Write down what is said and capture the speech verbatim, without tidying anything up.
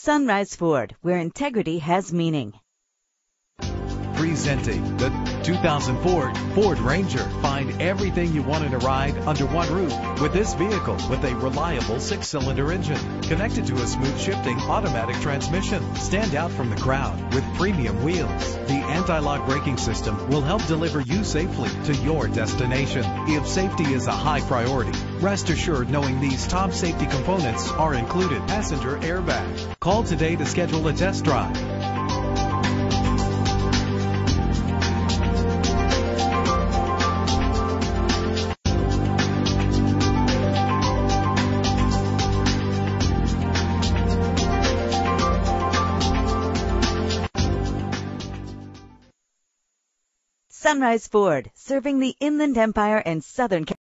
Sunrise Ford, where integrity has meaning. Presenting the two thousand four Ford Ranger. Find everything you want in a ride under one roof with this vehicle with a reliable six-cylinder engine connected to a smooth shifting automatic transmission. Stand out from the crowd with premium wheels. The anti-lock braking system will help deliver you safely to your destination. If safety is a high priority, rest assured knowing these top safety components are included. Passenger airbag. Call today to schedule a test drive. Sunrise Ford, serving the Inland Empire and Southern California.